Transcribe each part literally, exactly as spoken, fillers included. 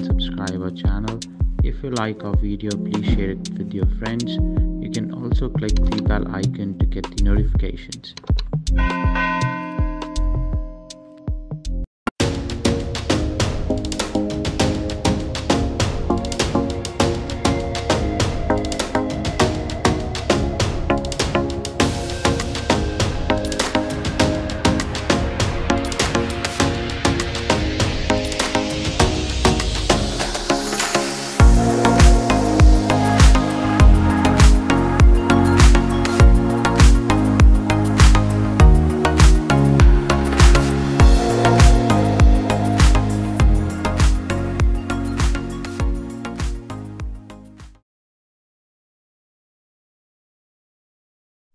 and subscribe our channel. If you like our video, please share it with your friends. You can also click the bell icon to get the notifications.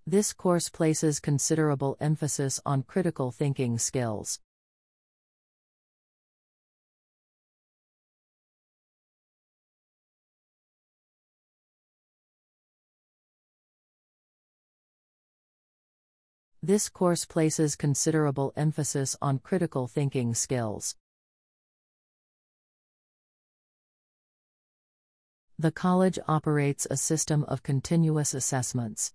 This course places considerable emphasis on critical thinking skills. This course places considerable emphasis on critical thinking skills. The college operates a system of continuous assessments.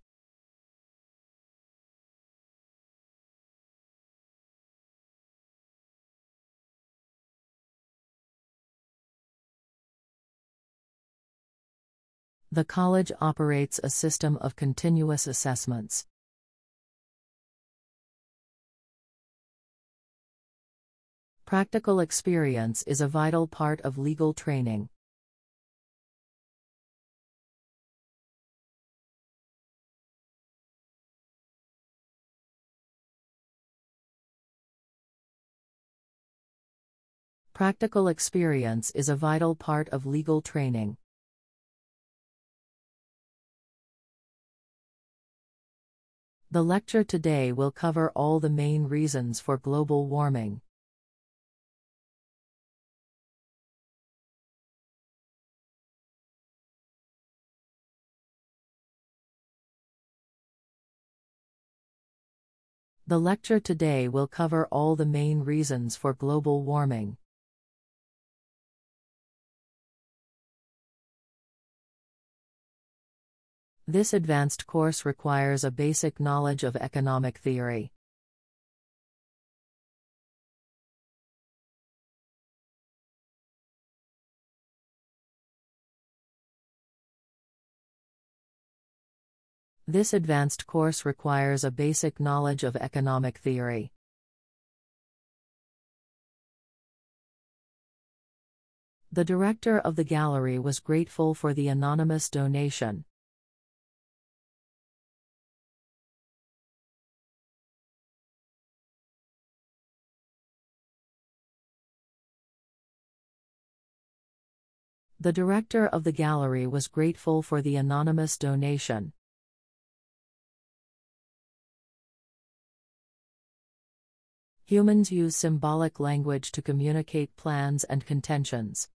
The college operates a system of continuous assessments. Practical experience is a vital part of legal training. Practical experience is a vital part of legal training. The lecture today will cover all the main reasons for global warming. The lecture today will cover all the main reasons for global warming. This advanced course requires a basic knowledge of economic theory. This advanced course requires a basic knowledge of economic theory. The director of the gallery was grateful for the anonymous donation. The director of the gallery was grateful for the anonymous donation. Humans use symbolic language to communicate plans and contentions.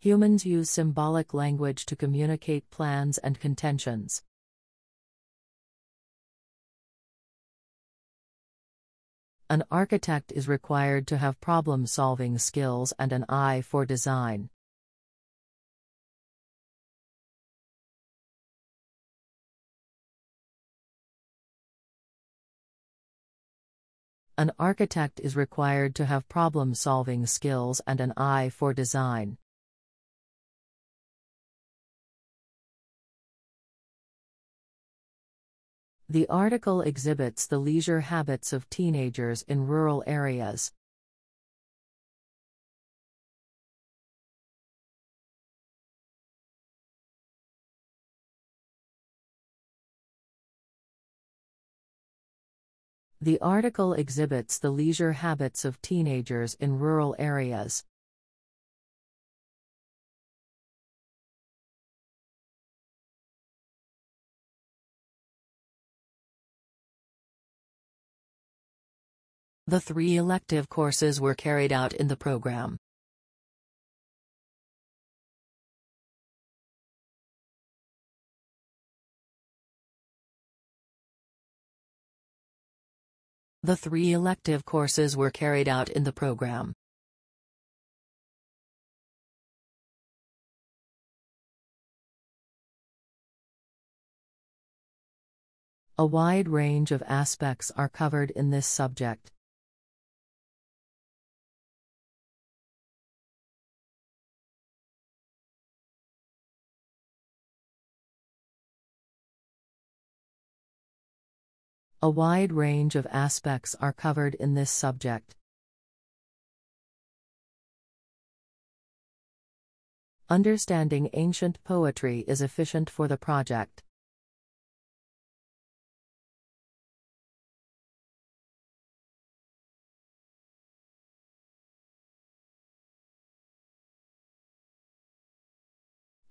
Humans use symbolic language to communicate plans and contentions. An architect is required to have problem-solving skills and an eye for design. An architect is required to have problem-solving skills and an eye for design. The article exhibits the leisure habits of teenagers in rural areas. The article exhibits the leisure habits of teenagers in rural areas. The three elective courses were carried out in the program. The three elective courses were carried out in the program. A wide range of aspects are covered in this subject. A wide range of aspects are covered in this subject. Understanding ancient poetry is efficient for the project.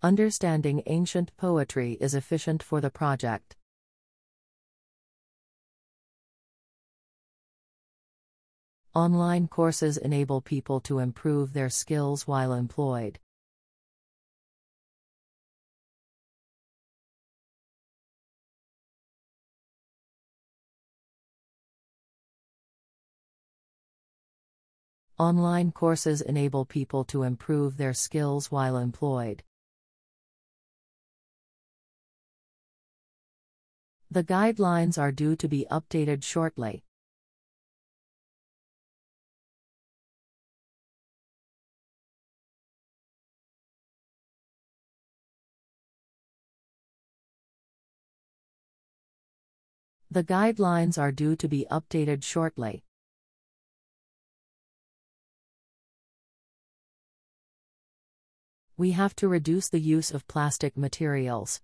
Understanding ancient poetry is efficient for the project. Online courses enable people to improve their skills while employed. Online courses enable people to improve their skills while employed. The guidelines are due to be updated shortly. The guidelines are due to be updated shortly. We have to reduce the use of plastic materials.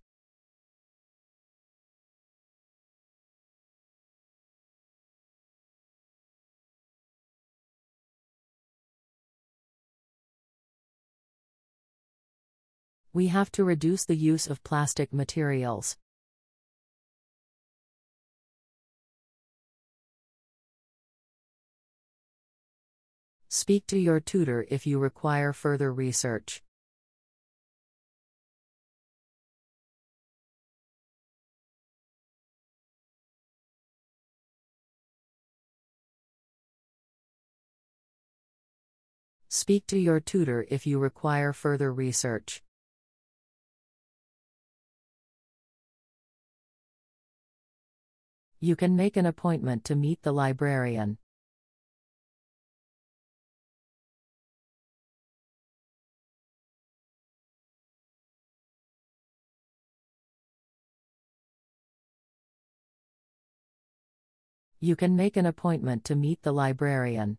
We have to reduce the use of plastic materials. Speak to your tutor if you require further research. Speak to your tutor if you require further research. You can make an appointment to meet the librarian. You can make an appointment to meet the librarian.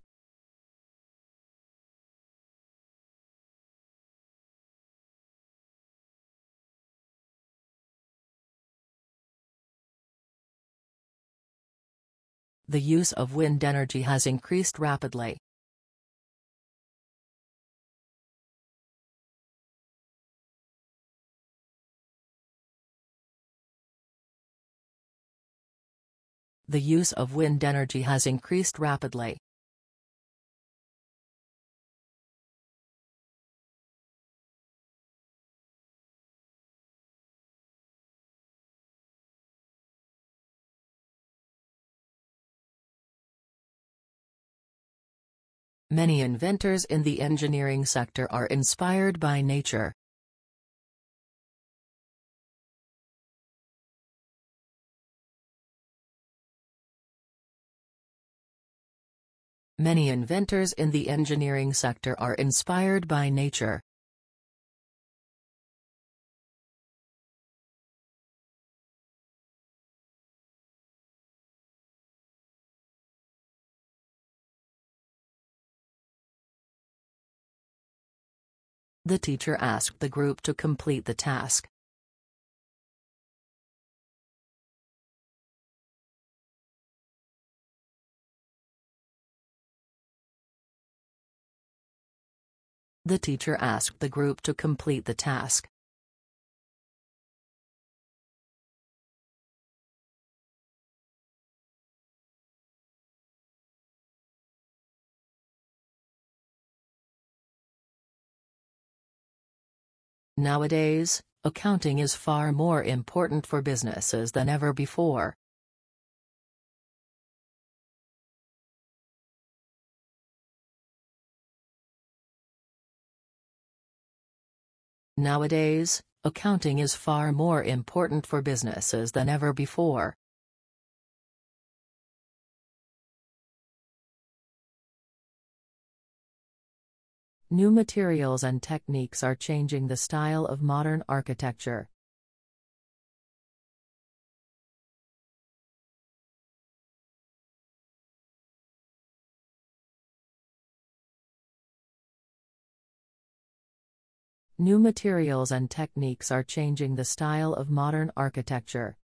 The use of wind energy has increased rapidly. The use of wind energy has increased rapidly. Many inventors in the engineering sector are inspired by nature. Many inventors in the engineering sector are inspired by nature. The teacher asked the group to complete the task. The teacher asked the group to complete the task. Nowadays, accounting is far more important for businesses than ever before. Nowadays, accounting is far more important for businesses than ever before. New materials and techniques are changing the style of modern architecture. New materials and techniques are changing the style of modern architecture.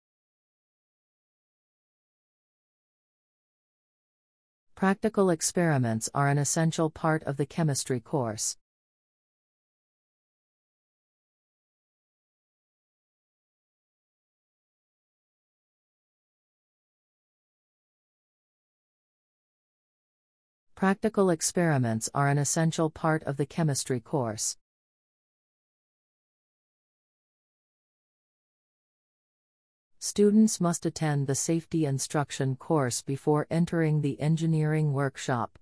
Practical experiments are an essential part of the chemistry course. Practical experiments are an essential part of the chemistry course. Students must attend the safety instruction course before entering the engineering workshop.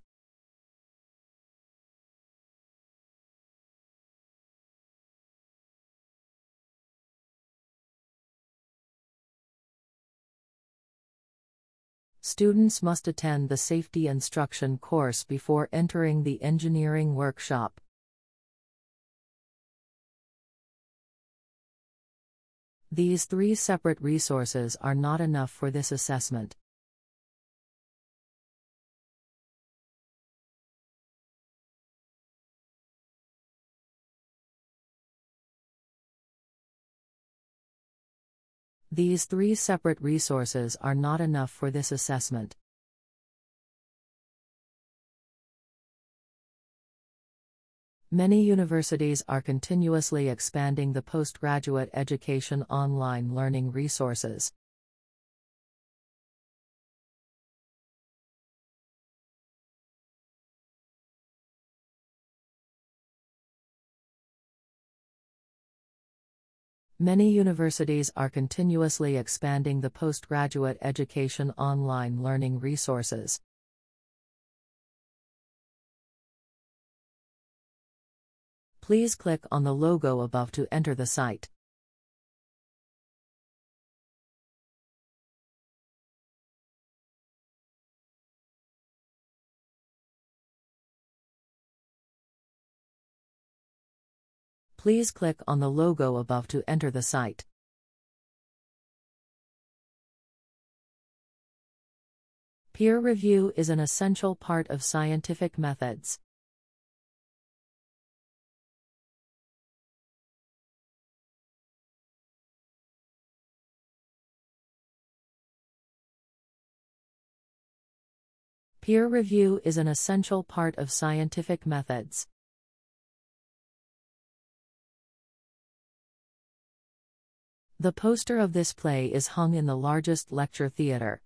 Students must attend the safety instruction course before entering the engineering workshop. These three separate resources are not enough for this assessment. These three separate resources are not enough for this assessment. Many universities are continuously expanding the postgraduate education online learning resources. Many universities are continuously expanding the postgraduate education online learning resources. Please click on the logo above to enter the site. Please click on the logo above to enter the site. Peer review is an essential part of scientific methods. Peer review is an essential part of scientific methods. The poster of this play is hung in the largest lecture theater.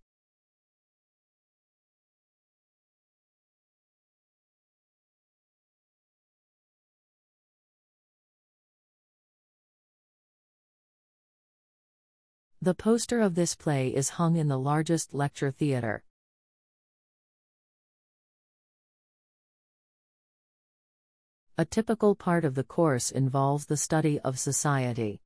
The poster of this play is hung in the largest lecture theater. A typical part of the course involves the study of society.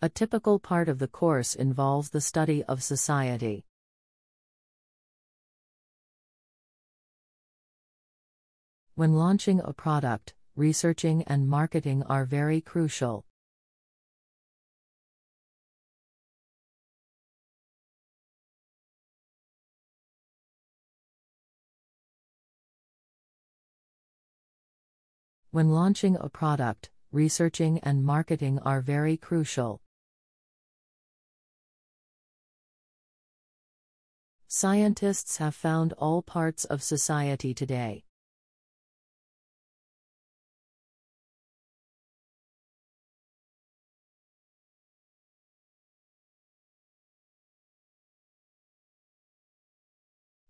A typical part of the course involves the study of society. When launching a product, researching and marketing are very crucial. When launching a product, researching and marketing are very crucial. Scientists have found all parts of society today.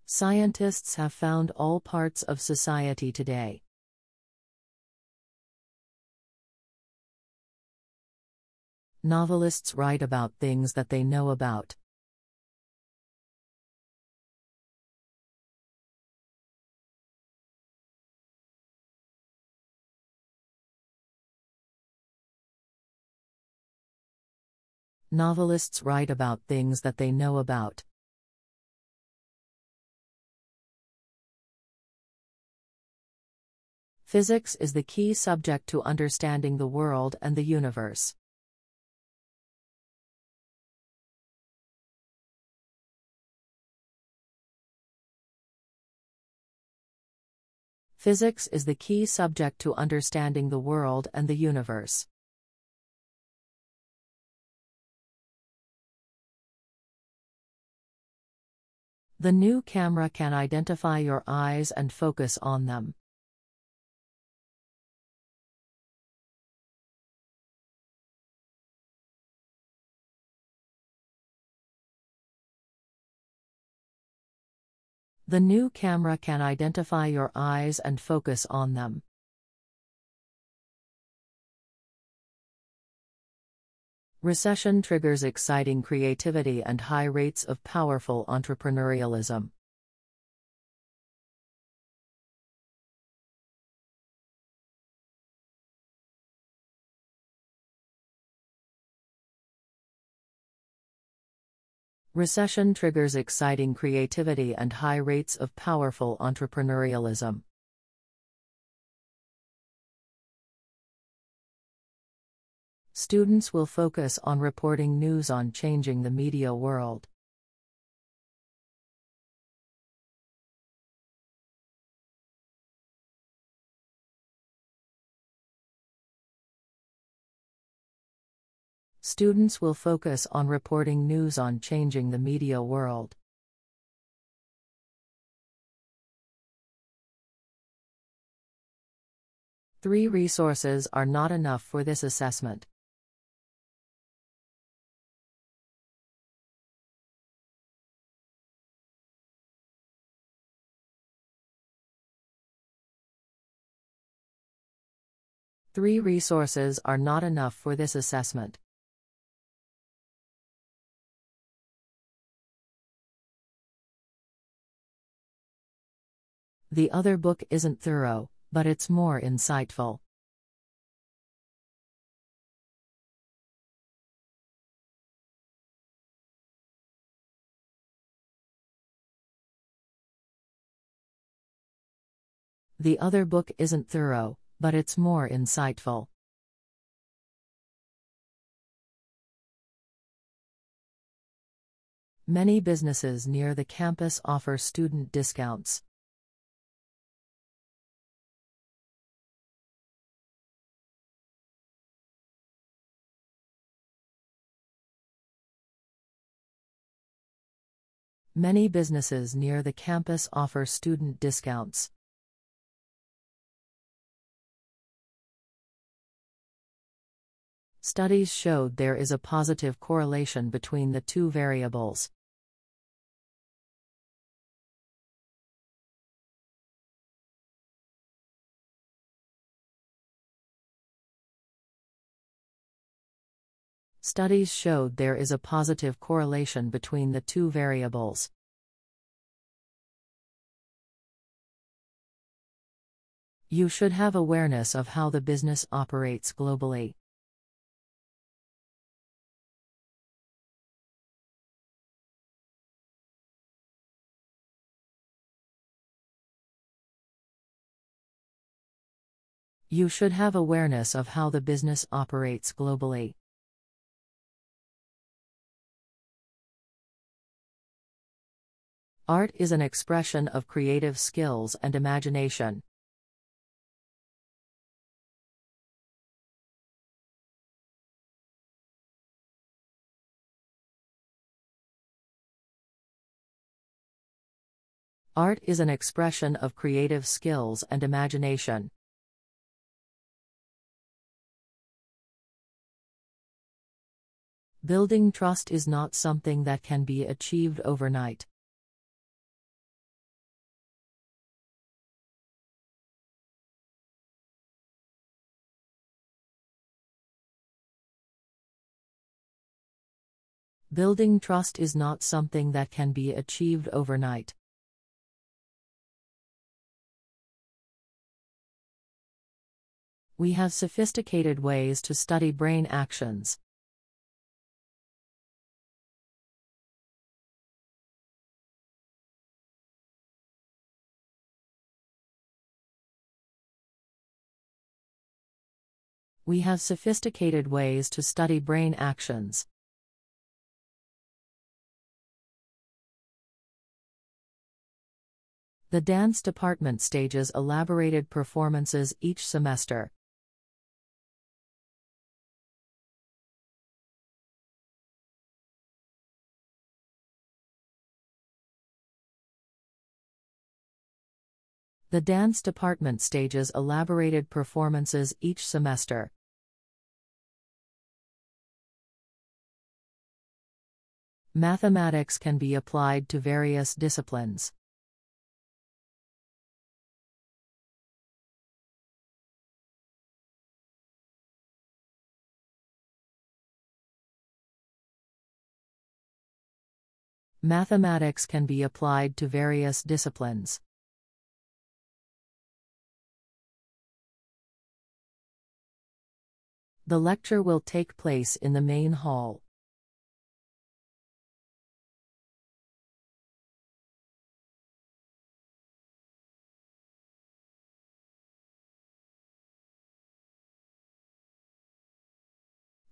Scientists have found all parts of society today. novelists write about things that they know about. Novelists write about things that they know about. Physics is the key subject to understanding the world and the universe. Physics is the key subject to understanding the world and the universe. The new camera can identify your eyes and focus on them. The new camera can identify your eyes and focus on them. Recession triggers exciting creativity and high rates of powerful entrepreneurialism. Recession triggers exciting creativity and high rates of powerful entrepreneurialism. Students will focus on reporting news on changing the media world. Students will focus on reporting news on changing the media world. Three resources are not enough for this assessment. Three resources are not enough for this assessment. The other book isn't thorough, but it's more insightful. The other book isn't thorough, but it's more insightful. Many businesses near the campus offer student discounts. Many businesses near the campus offer student discounts. Studies showed there is a positive correlation between the two variables. Studies showed there is a positive correlation between the two variables. You should have awareness of how the business operates globally. You should have awareness of how the business operates globally. Art is an expression of creative skills and imagination. Art is an expression of creative skills and imagination. Building trust is not something that can be achieved overnight. Building trust is not something that can be achieved overnight. We have sophisticated ways to study brain actions. We have sophisticated ways to study brain actions. The dance department stages elaborated performances each semester. The dance department stages elaborated performances each semester. Mathematics can be applied to various disciplines. Mathematics can be applied to various disciplines. The lecture will take place in the main hall.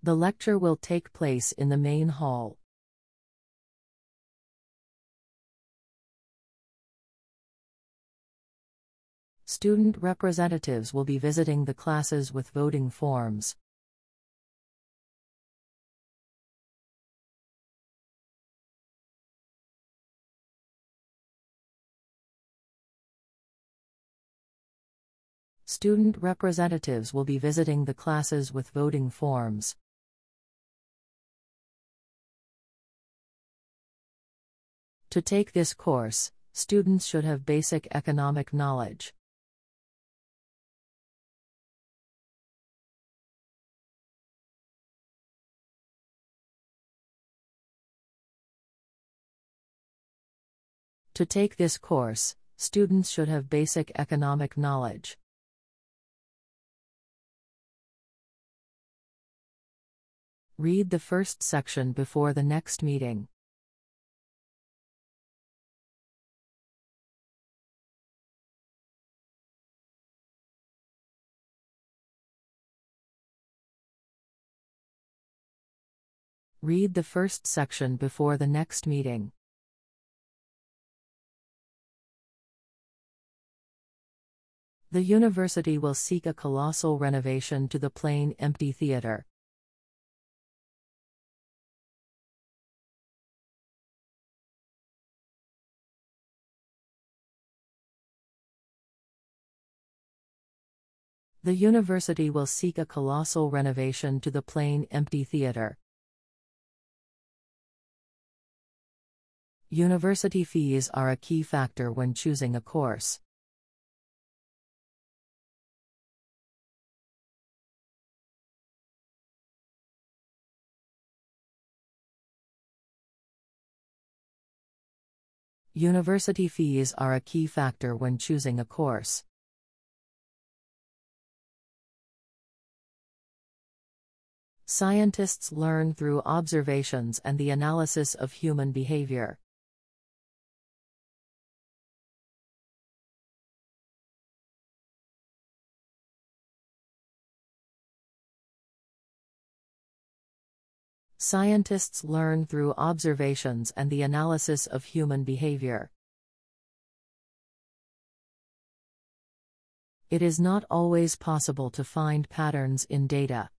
The lecture will take place in the main hall. Student representatives will be visiting the classes with voting forms. Student representatives will be visiting the classes with voting forms. To take this course, students should have basic economic knowledge. To take this course, students should have basic economic knowledge. Read the first section before the next meeting. Read the first section before the next meeting. The university will seek a colossal renovation to the plain empty theater. The university will seek a colossal renovation to the plain empty theater. University fees are a key factor when choosing a course. University fees are a key factor when choosing a course. Scientists learn through observations and the analysis of human behavior. Scientists learn through observations and the analysis of human behavior. It is not always possible to find patterns in data.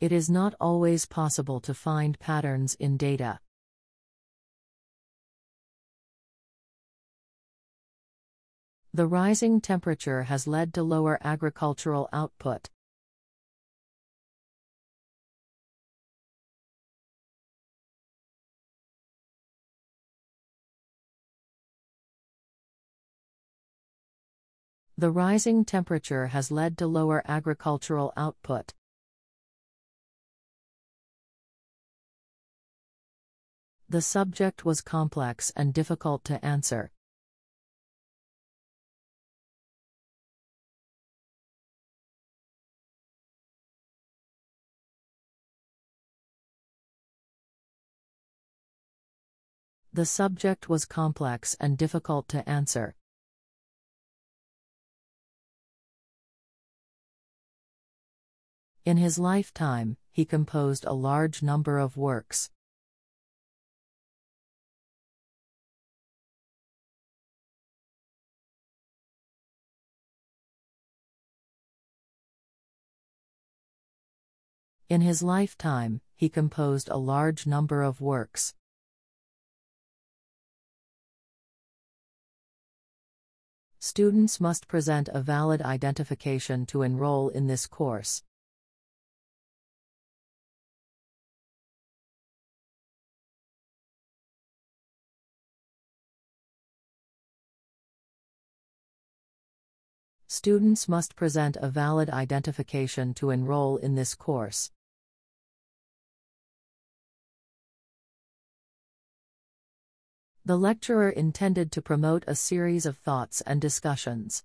It is not always possible to find patterns in data. The rising temperature has led to lower agricultural output. the rising temperature has led to lower agricultural output. The subject was complex and difficult to answer. The subject was complex and difficult to answer. In his lifetime, he composed a large number of works. In his lifetime, he composed a large number of works. Students must present a valid identification to enroll in this course. Students must present a valid identification to enroll in this course. The lecturer intended to promote a series of thoughts and discussions.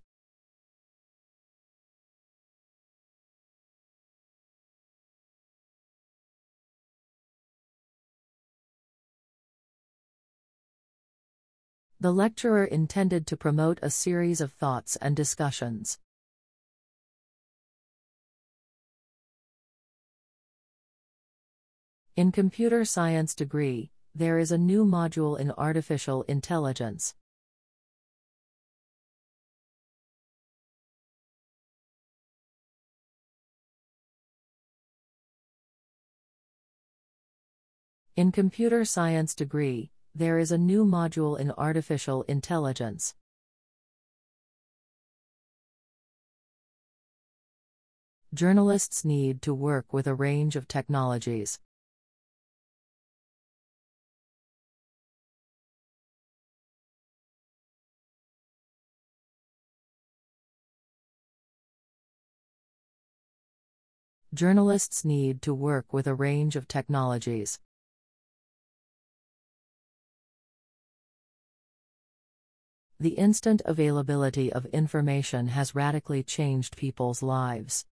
The lecturer intended to promote a series of thoughts and discussions. In computer science degree, there is a new module in artificial intelligence. In computer science degree, there is a new module in artificial intelligence. Journalists need to work with a range of technologies. Journalists need to work with a range of technologies. The instant availability of information has radically changed people's lives.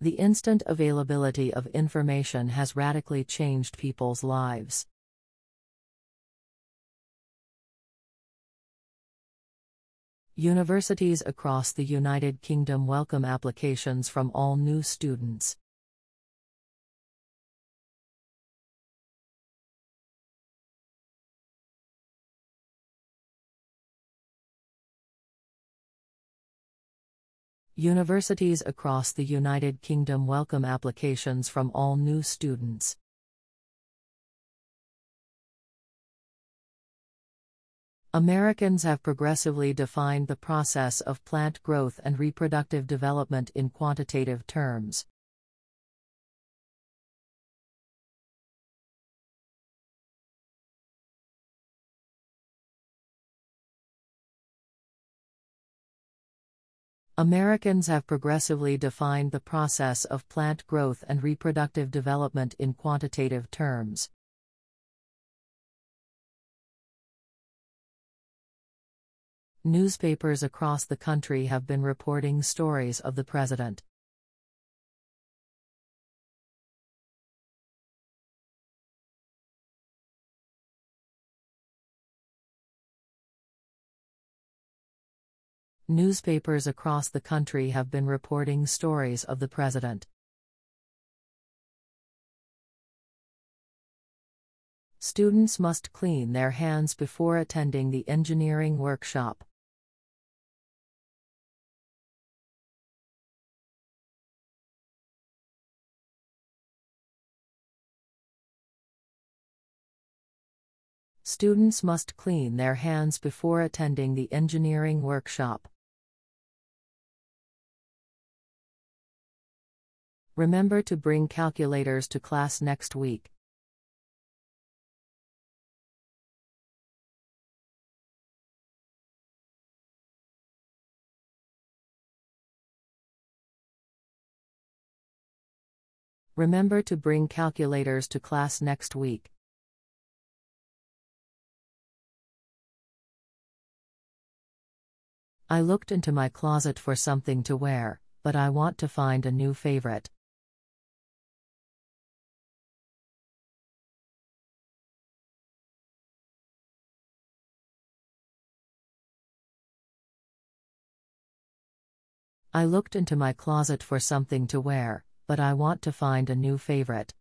The instant availability of information has radically changed people's lives. Universities across the United Kingdom welcome applications from all new students. Universities across the United Kingdom welcome applications from all new students. Americans have progressively defined the process of plant growth and reproductive development in quantitative terms. Americans have progressively defined the process of plant growth and reproductive development in quantitative terms. Newspapers across the country have been reporting stories of the president. Newspapers across the country have been reporting stories of the president. Students must clean their hands before attending the engineering workshop. Students must clean their hands before attending the engineering workshop. Remember to bring calculators to class next week. Remember to bring calculators to class next week. I looked into my closet for something to wear, but I want to find a new favorite. I looked into my closet for something to wear. But I want to find a new favorite.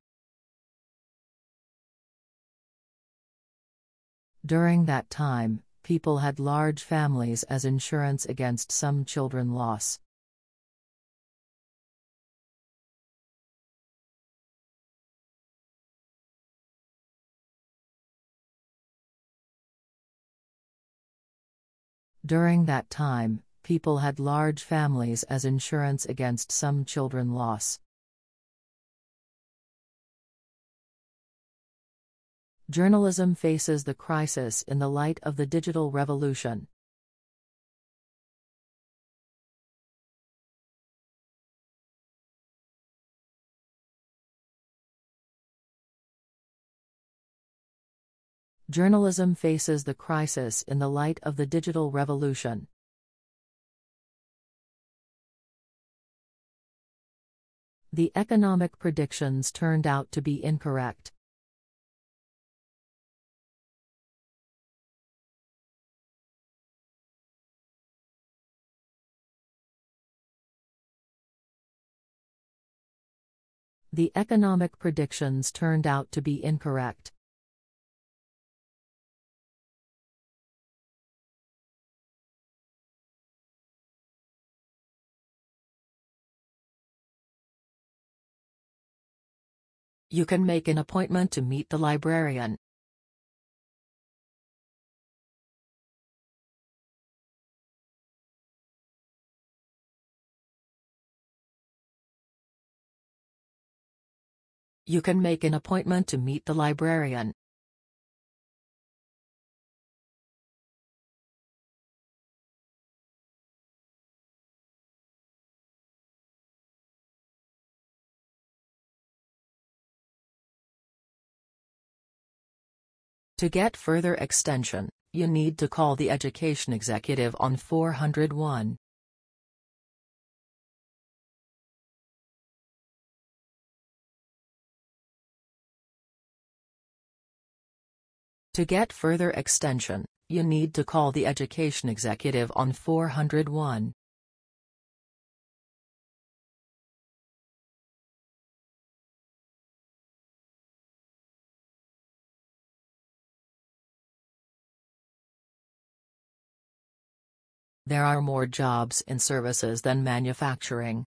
During that time, people had large families as insurance against some children loss. During that time, people had large families as insurance against some children loss. Journalism faces the crisis in the light of the digital revolution. Journalism faces the crisis in the light of the digital revolution. The economic predictions turned out to be incorrect. The economic predictions turned out to be incorrect. You can make an appointment to meet the librarian. You can make an appointment to meet the librarian. To get further extension, you need to call the education executive on four hundred one. To get further extension, you need to call the education executive on four hundred one. There are more jobs in services than manufacturing.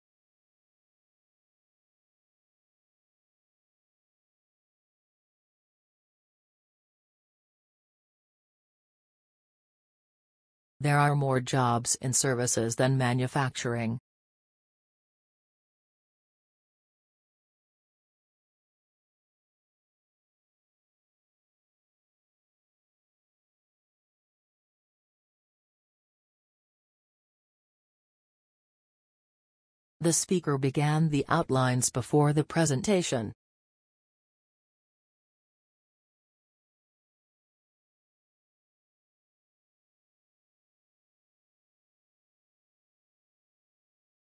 There are more jobs in services than manufacturing. The speaker began the outlines before the presentation.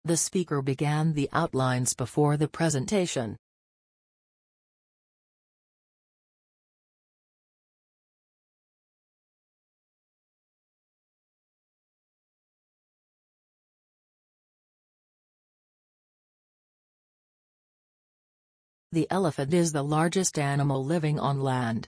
The speaker began the outlines before the presentation. The elephant is the largest animal living on land.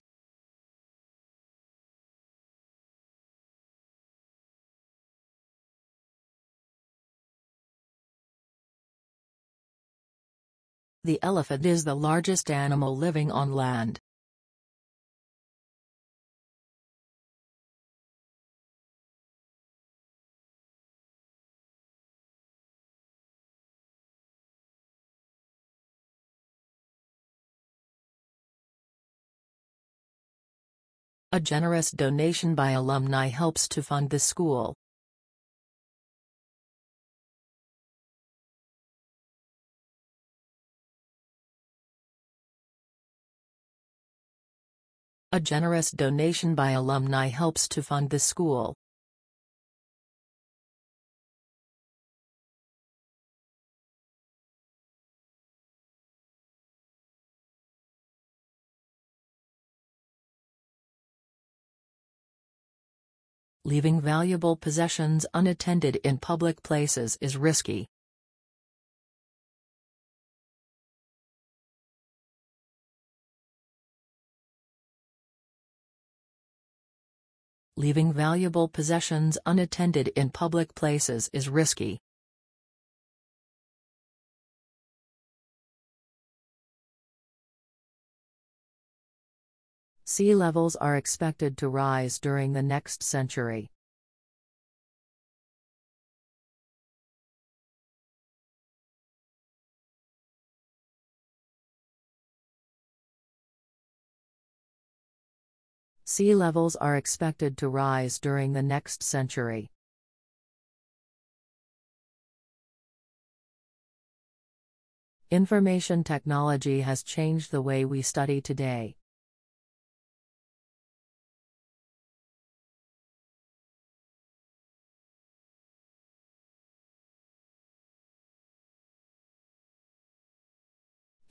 The elephant is the largest animal living on land. A generous donation by alumni helps to fund the school. A generous donation by alumni helps to fund the school. Leaving valuable possessions unattended in public places is risky. Leaving valuable possessions unattended in public places is risky. Sea levels are expected to rise during the next century. Sea levels are expected to rise during the next century. Information technology has changed the way we study today.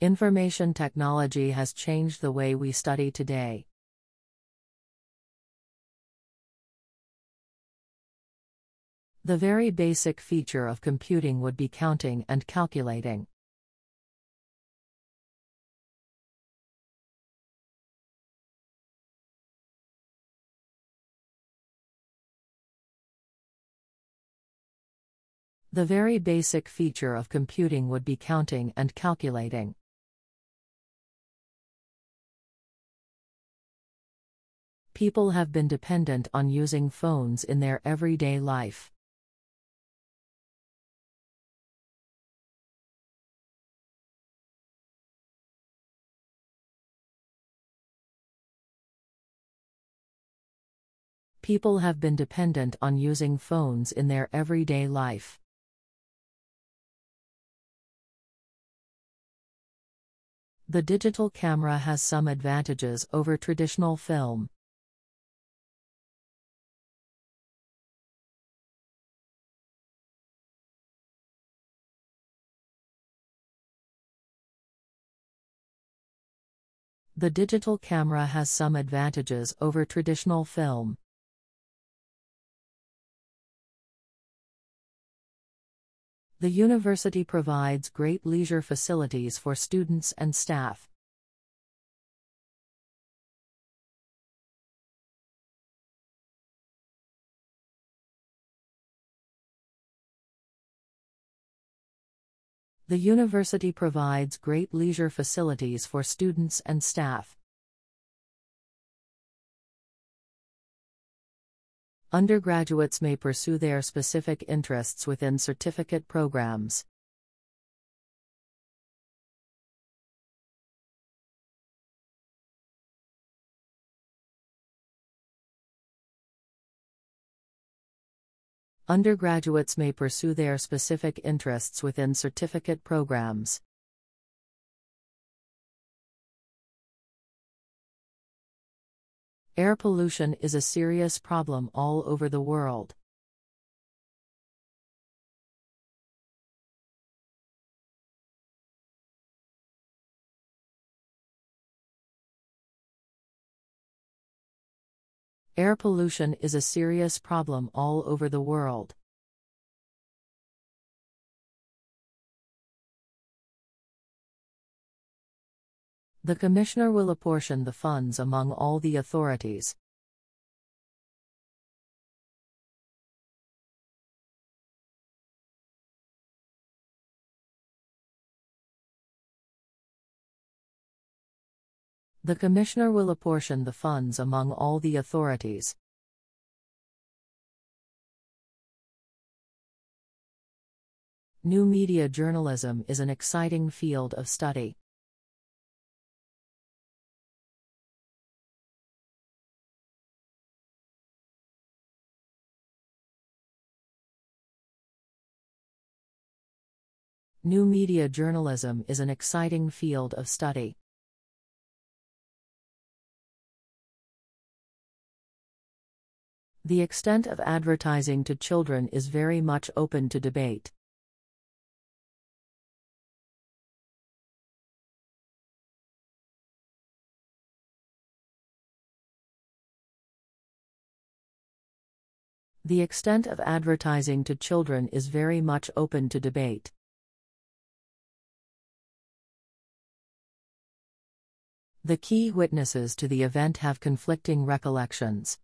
Information technology has changed the way we study today. The very basic feature of computing would be counting and calculating. The very basic feature of computing would be counting and calculating. People have been dependent on using phones in their everyday life. People have been dependent on using phones in their everyday life. The digital camera has some advantages over traditional film. The digital camera has some advantages over traditional film. The university provides great leisure facilities for students and staff. The university provides great leisure facilities for students and staff. Undergraduates may pursue their specific interests within certificate programs. Undergraduates may pursue their specific interests within certificate programs. Air pollution is a serious problem all over the world. Air pollution is a serious problem all over the world. The Commissioner will apportion the funds among all the authorities. The Commissioner will apportion the funds among all the authorities. New media journalism is an exciting field of study. New media journalism is an exciting field of study. The extent of advertising to children is very much open to debate. The extent of advertising to children is very much open to debate. The key witnesses to the event have conflicting recollections.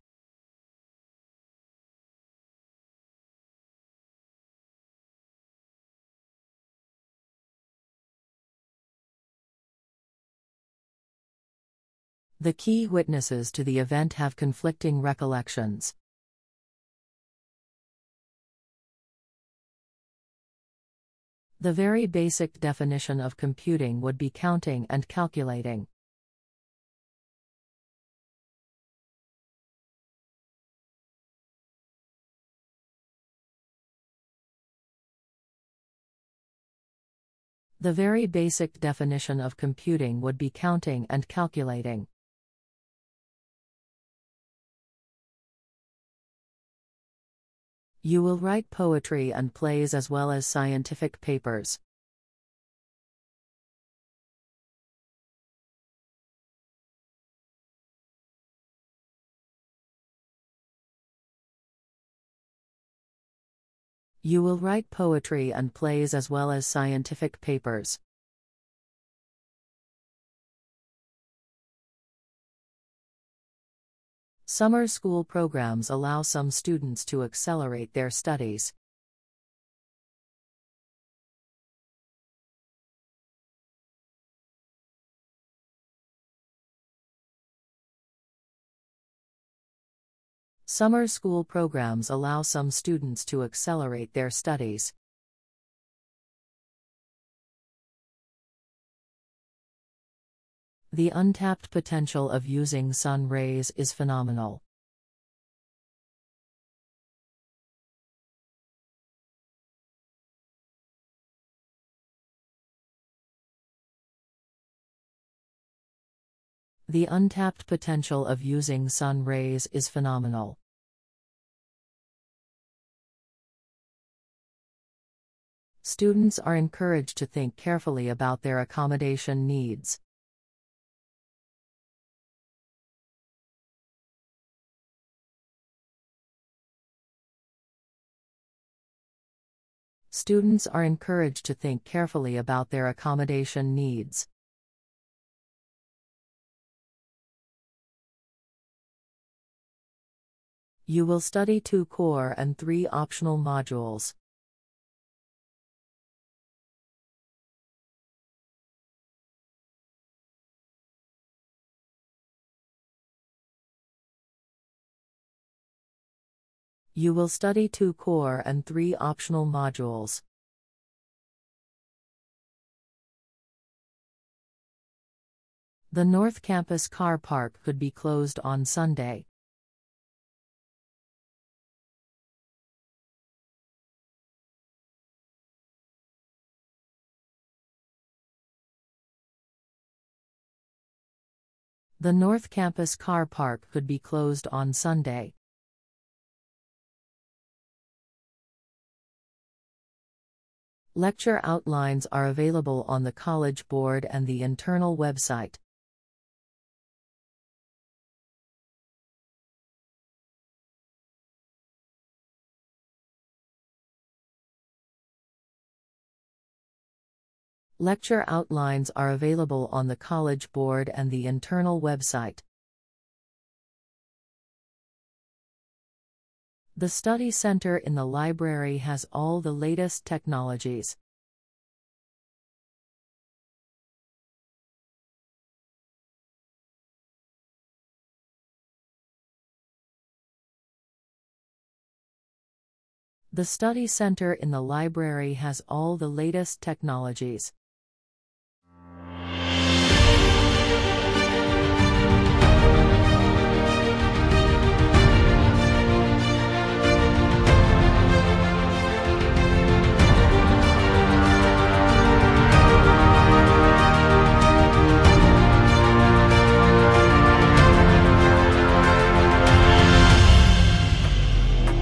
The key witnesses to the event have conflicting recollections. The very basic definition of computing would be counting and calculating. The very basic definition of computing would be counting and calculating. You will write poetry and plays as well as scientific papers. You will write poetry and plays as well as scientific papers. Summer school programs allow some students to accelerate their studies. Summer school programs allow some students to accelerate their studies. The untapped potential of using sun rays is phenomenal. The untapped potential of using sun rays is phenomenal. Students are encouraged to think carefully about their accommodation needs. Students are encouraged to think carefully about their accommodation needs. You will study two core and three optional modules. You will study two core and three optional modules. The North Campus car park could be closed on Sunday. The North Campus car park could be closed on Sunday. Lecture outlines are available on the College Board and the internal website. Lecture outlines are available on the College Board and the internal website. The study center in the library has all the latest technologies. The study center in the library has all the latest technologies.